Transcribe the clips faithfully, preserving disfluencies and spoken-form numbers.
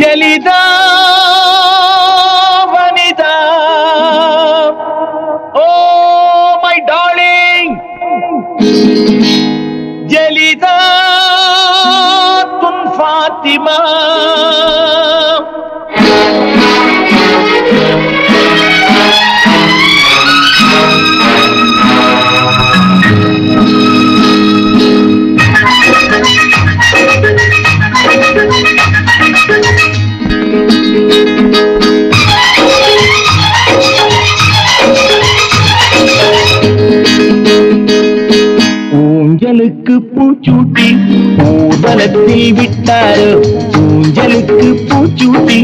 ஜலிதா வனிதா oh my darling ஜலிதா துன் ஃபாத்திமா பூஞ்சலுக்கு பூச்சூட்டி பூவலத்தில் விட்டாரோ பூஞ்சலுக்கு பூச்சூட்டி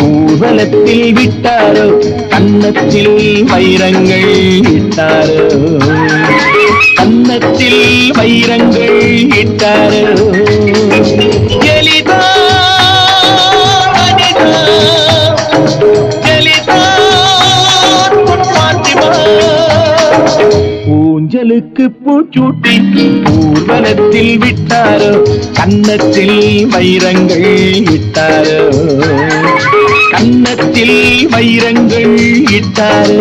பூவலத்தில் விட்டாரோ கன்னத்தில் வைரங்கள் இட்டாரோ கன்னத்தில் வைரங்கள் இட்டாரோ எலிதா பூஞ்சலுக்கு பூச்சூட்டி பூவனத்தில் விட்டாரோ கன்னத்தில் வைரங்கள் இட்டாரோ கன்னத்தில் வைரங்கள் இட்டாரோ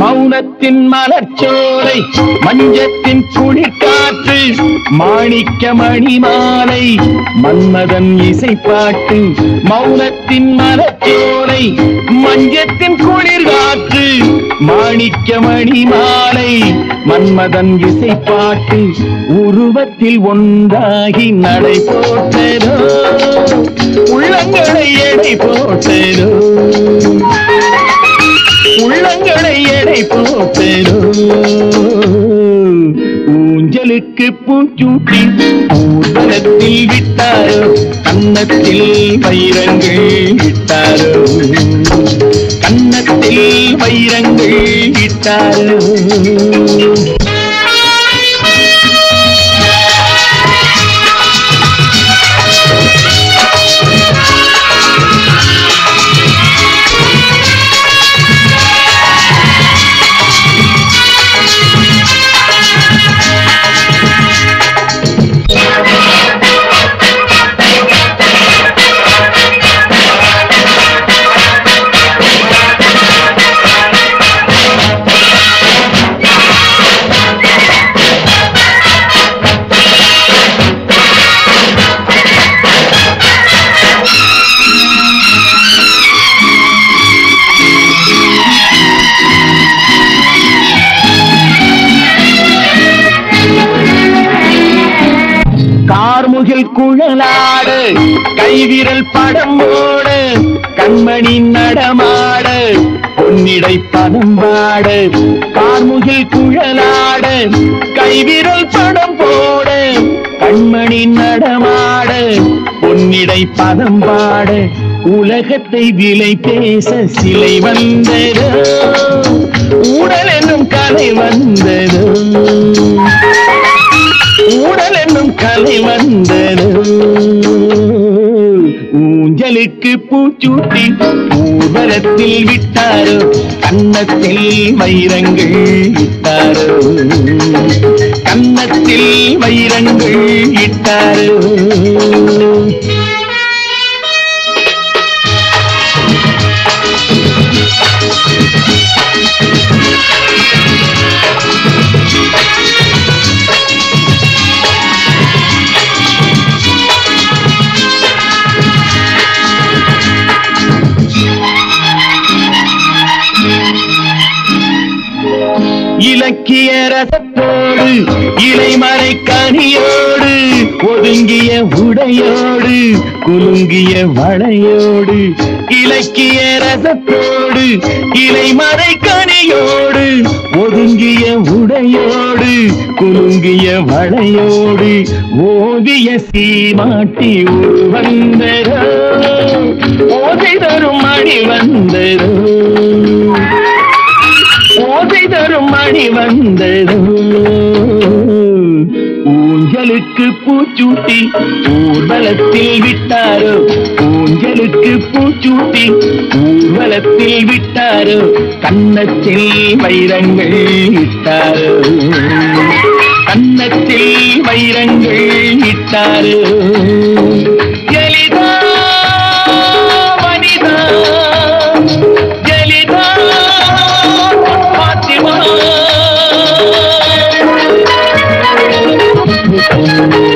மௌனத்தின் மலர்ச்சோலை மஞ்சத்தின் குளிர்காற்று மாணிக்க மணி மாலை மன்மதன் இசைப்பாட்டு மௌனத்தின் மலர்ச்சோலை மஞ்சத்தின் குளிர்காற்று மாணிக்க மணி மாலை மன்மதன் இசைப்பாட்டு உருவத்தில் ஒன்றாகி நடை போட்டதோ உள்ளங்களை எடை போட்டதோ உள்ளங்களை எடை போட்டதோ ஊஞ்சலுக்கு பூச்சூட்டி ஊர்வலத்தில் விட்டாரோ கன்னத்தில் வைரங்கள் இட்டாரோ கன்னத்தில் வைரங்கள் இட்டாரோ குழலாடு கைவிரல் படம் ஓடு கண்மணி நடமாடு பொன்னிடை பதம் பாடு கார்முகில் குழலாடு கைவிரல் படம் போடு கண்மணி நடமாடு பொன்னிடை பதம் பாடு உலகத்தை விலை பேச சிலை வந்ததோ உடல் என்னும் கலை வந்ததோ ஊடல் என்னும் கலை வந்ததோ ஊஞ்சலுக்கு பூச்சூட்டி ஊர்வலத்தில் விட்டாரோ கன்னத்தில் வைரங்கள் இட்டாரோ கன்னத்தில் வைரங்கள் இட்டாரோ இலக்கிய ரசத்தோடு இலைமறை கனியோடு ஒதுங்கிய உடையோடு குலுங்கிய வளையோடு இலக்கிய ரசத்தோடு இலைமறை ஆணையோடு ஒதுங்கிய உடையோடு குலுங்கிய வளையோடு ஓவிய சீமாட்டி உருவந்தரோ ஓசை தரும் மணி வந்ததோ ஓசை தரும் மணி வந்ததோ ஊஞ்சலுக்கு பூச்சூட்டி ஊர்வலத்தில் விட்டாரோ ஊஞ்சலுக்கு பூச்சூட்டி ஊர்வலத்தில் விட்டாரோ கன்னத்தில் வைரங்கள் இட்டாரோ கன்னத்தில் வைரங்கள் இட்டாரோ எலிதா வனிதா எலிதா பாத்திமா Thank you.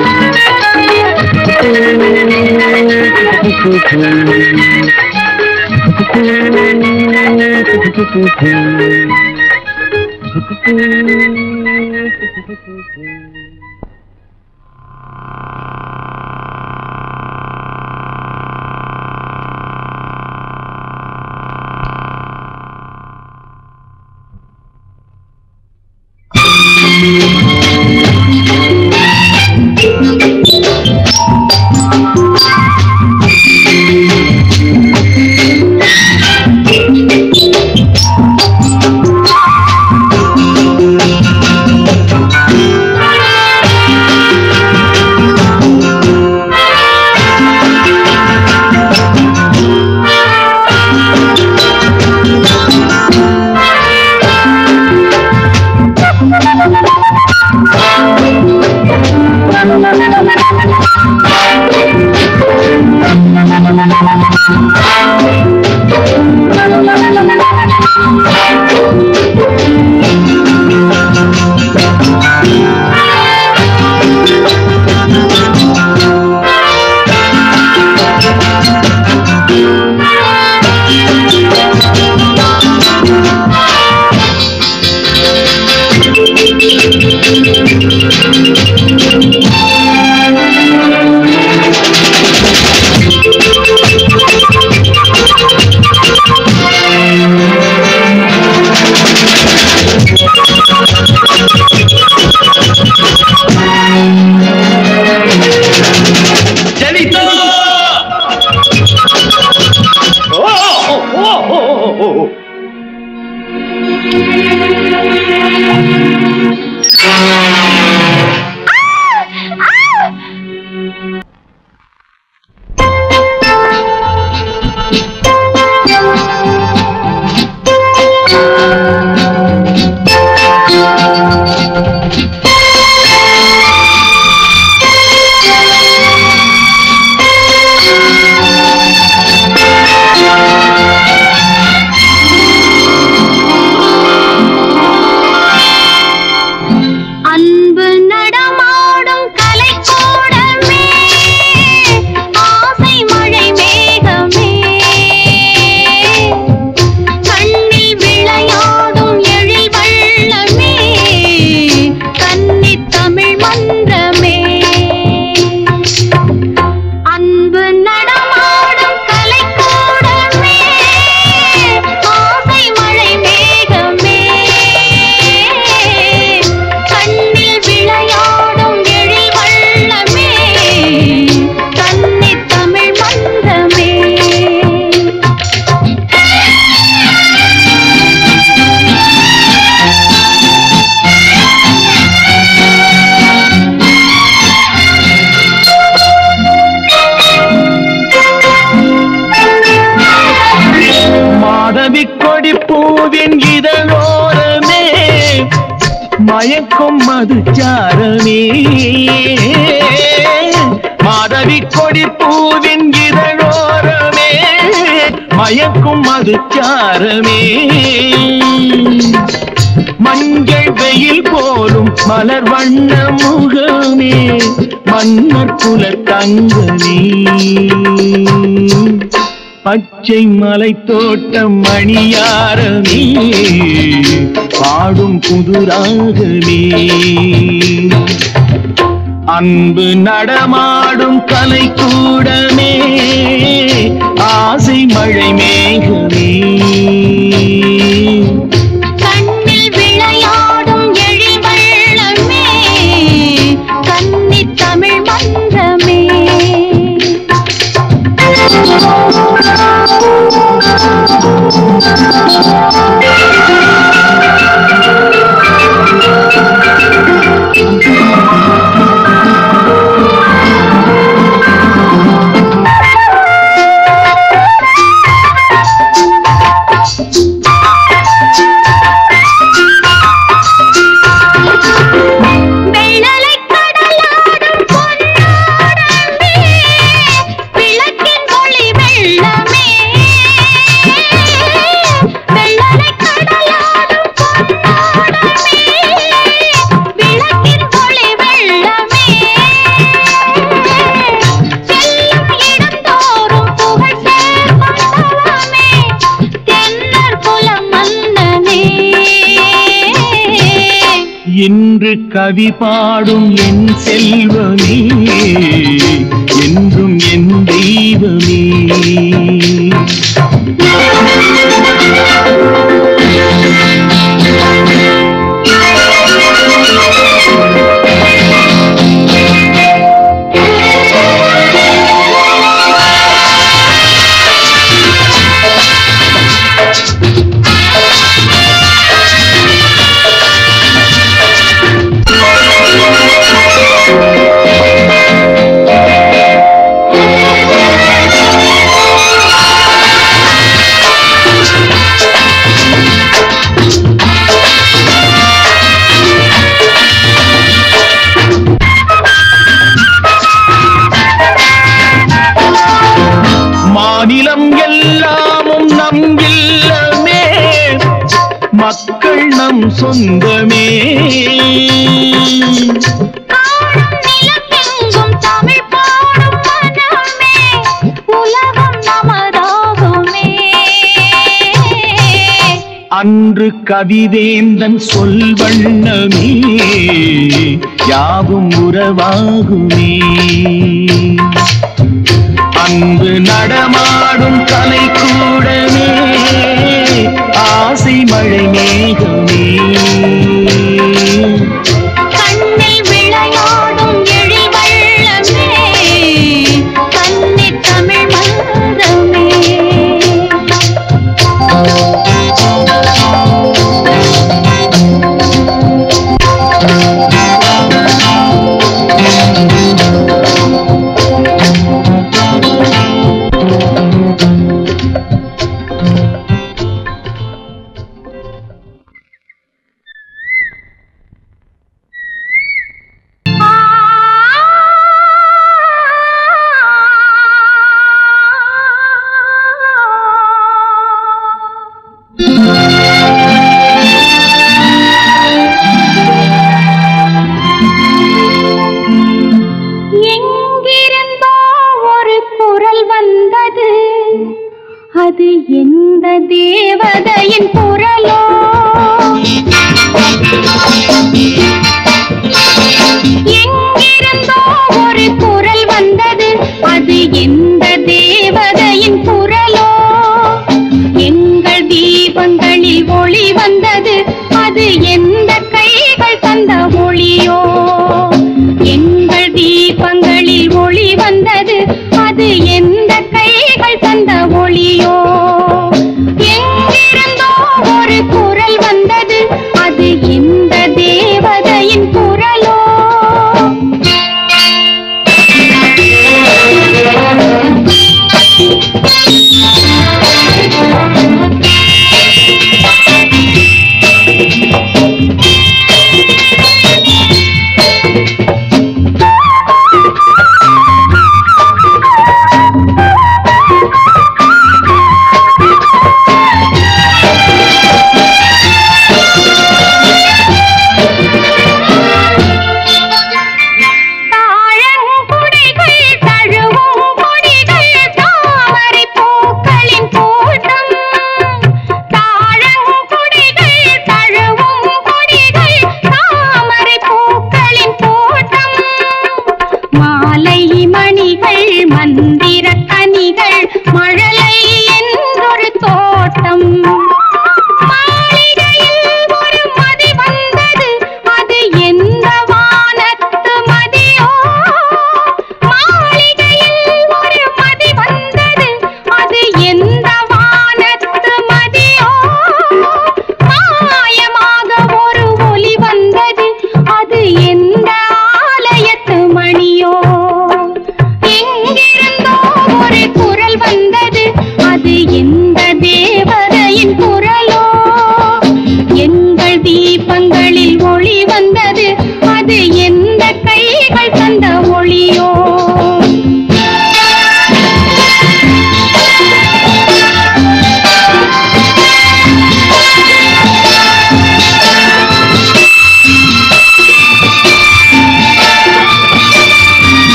மதுச்சாரமே மஞ்சள் வெயில் போலும் மலர் வண்ண முகமே மன்னர் குல தங்கமே பச்சை மலை தோட்டம் மணியாரமே பாடும் புதுராகமே அன்பு நடமாடும் கலை கூடமே ஆசை மழை மேகமே இன்று கவி பாடும் என் செல்வமே, என்றும் என் தெய்வமே. மாநிலம் எல்லாமும் நம் இல்லமே, மக்கள் நம் சொந்தமே. அன்று கவிவேந்தன் சொல்வண்ணமே, யாவும் உறவாகுமே. அன்பு நடமாடும் கலை கூடமே, ஆசை மழை மேகமே. கண்ணில் விளையாடும் எழில் வண்ணமே, கன்னி தமிழ் மந்தமே.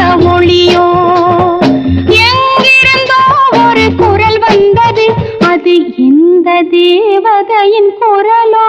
அந்த ஒளியோ எங்கிருந்தோ ஒரு குரல் வந்தது, அது இந்த தேவதையின் குரலோ.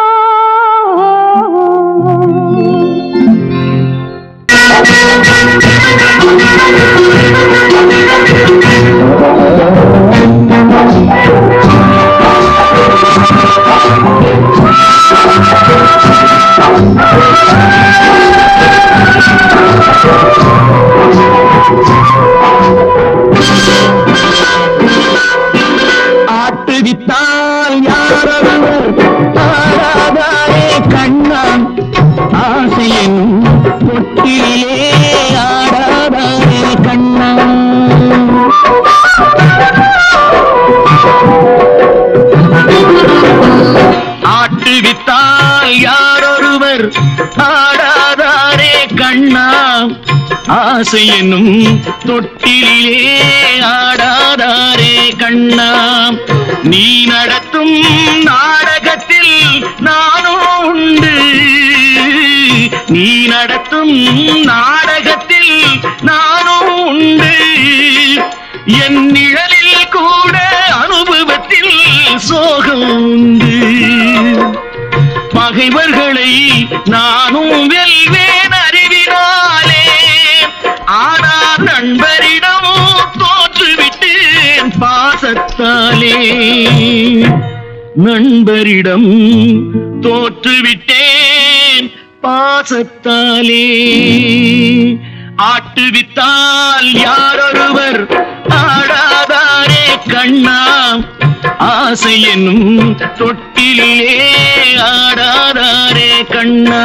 ஆட்டுவித்தால் யாரவர் தாராதாரே கண்ணான் ஆசையின் பொட்டிலே ஆடாதாரே கண்ணான். ஆட்டுவித்தால் யாரொருவர் ஆடாதாரே கண்ணா ஆசையெனும் தொட்டிலே ஆடாதாரே கண்ணா. நீ நடத்தும் நாடகத்தில் நானும் உண்டு, நீ நடத்தும் நாடகத்தில் நானும் உண்டு. என் நிழலில் கூட அனுபவத்தில் சோகம் உண்டு. பகைவர்களை நானும் வெல்வேன் அறிவினாலே, ஆனால் நண்பரிடமும் தோற்றுவிட்டேன் பாசத்தாலே. நண்பரிடம் தோற்றுவிட்டேன் பாசத்தாலே. ஆட்டுவித்தால் யாரொருவர் ஆடாதாரே கண்ணா ஆசை என்னும் தொட்டிலே ஆடாதாரே கண்ணா.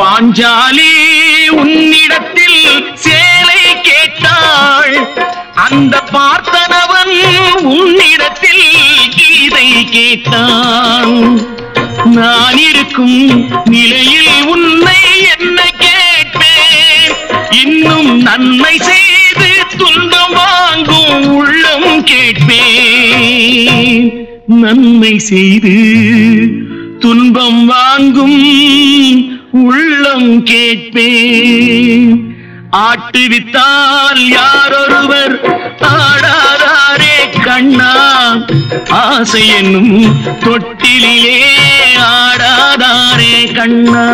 பாஞ்சாலி உன்னிடத்தில் சேலை கேட்டாள், அந்த பார்த்தனவன் உன்னிடத்தில் கீதை கேட்டான். நான் இருக்கும் நிலையில் உன்னை என்ன கேட்பேன், இன்னும் நன்மை செய்து துன்பம் வாங்கும் உள்ளம் கேட்பேன். நன்மை செய்து துன்பம் வாங்கும் உள்ளம் கேட்பேன். ஆட்டுவித்தால் யாரொருவர் ஆடாதாரே கண்ணா ஆசை என்னும் தொட்டிலே ஆடாதாரே கண்ணா.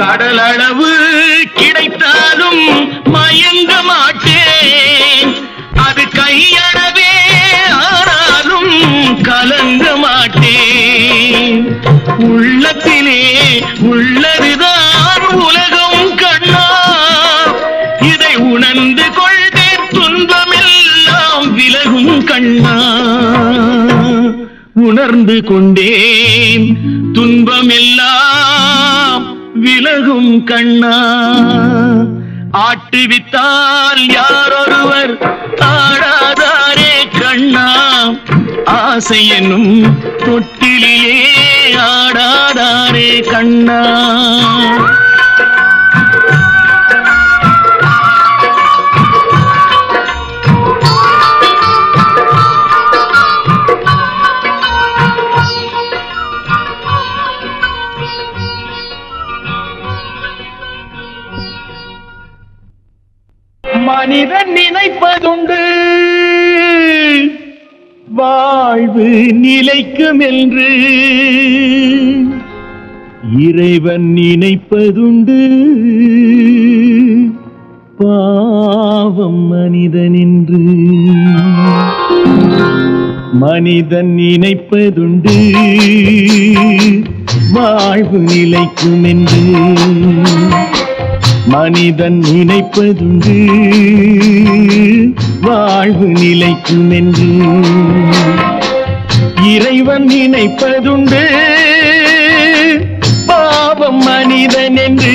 கடலளவு கிடைத்தாலும் மயங்க மாட்டேன், அது கையளவே ஆனாலும் கலங்க மாட்டேன். உள்ளத்திலே உள்ளதுதான் உலகம் கண்ணா, இதை உணர்ந்து கொண்டு துன்பமெல்லாம் விலகும் கண்ணா. உணர்ந்து கொண்டேன் துன்பமெல்லாம் விலகும் கண்ணா. ஆட்டுவித்தால் யாரொருவர் ஆடாதாரே கண்ணா ஆசை என்னும் தொட்டிலே ஆடாதாரே கண்ணா. மனிதன் நினைப்பதுண்டு வாழ்வு நிலைக்கும் என்று, இறைவன் நினைப்பதுண்டு பாவம் மனிதன் என்று. மனிதன் நினைப்பதுண்டு வாழ்வு நிலைக்கும் என்று மனிதன் நினைப்பதுண்டு. வாழ்வு நிலைக்கும் என்று இறைவன் நினைப்பதுண்டு. பாவம் மனிதன் என்று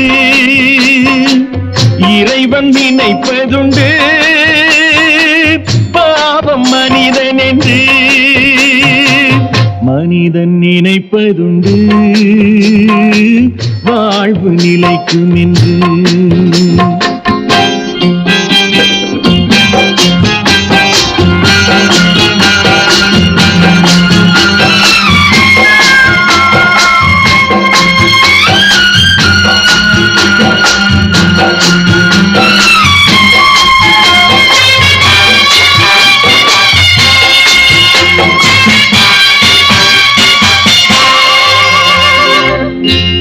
இறைவன் நினைப்பதுண்டு. பாவம் மனிதன் என்று மனிதன் நினைப்பதுண்டு. வாழ்வு நிலைக்கும் என்று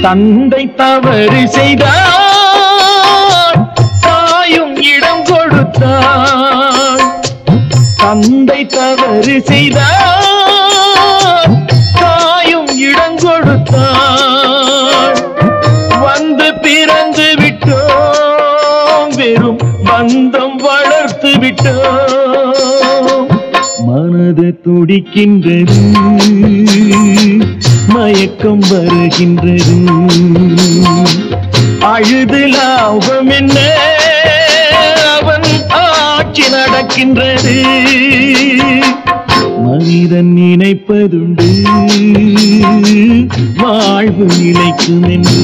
தந்தை தவறு செய்தார், தாயும் இடம் கொடுத்தார். தந்தை தவறு செய்தார், தாயும் இடம் கொடுத்தார். வந்து பிறந்து விட்டோம், வெறும் பந்தம் வளர்த்து விட்டோம். மனது துடிக்கின்றது, மயக்கம் வருகின்றது. அழுது லாபம் என்ன, அவன் ஆட்சி நடக்கின்றது. மனிதன் நினைப்பதுண்டு. வாழ்வு நிலைக்கும் என்று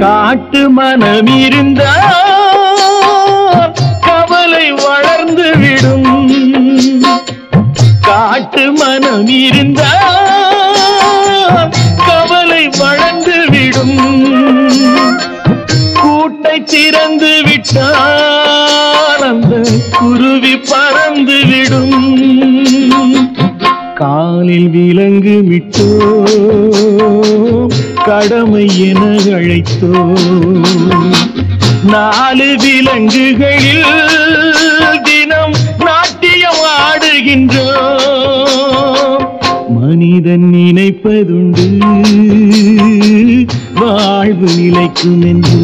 காட்டு மனம் இருந்தால் கவலை வளர்ந்து விடும். காட்டு மனம் இருந்தால் கவலை வளர்ந்து விடும். கூட்டை திறந்து விட்டால் அந்த குருவி பறந்து விடும். காலில் விலங்கு விட்டோ, கடமை என அழைத்தோ. நாலு விலங்குகளில் தினம் நாட்டியம் ஆடுகின்றோ. மனிதன் நினைப்பதுண்டு. வாழ்வு நிலைக்கும் என்று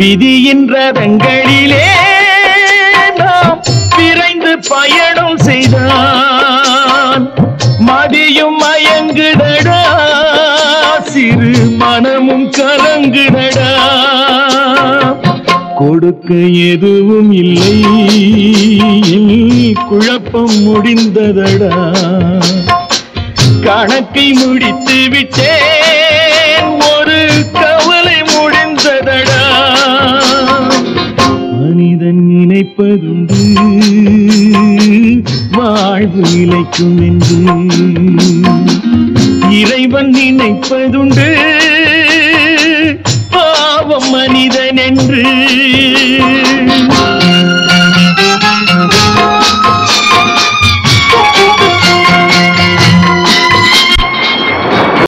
விதியின் ரதங்களிலே நாம் விரைந்து பயணம் செய்தான். மதியும் மயங்குதடா, சிறு மனமும் கலங்குதடா. கொடுக்க எதுவும் இல்லை, குழப்பம் முடிந்ததடா. கணக்கை முடித்து விட்டேன், ஒரு கவலை முடிந்ததடா. மனிதன் நினைப்பதுண்டு. வாழ்வு நிலைக்கும் என்று இறைவன் நினைப்பதுண்டு. பாவம் மனிதன் என்று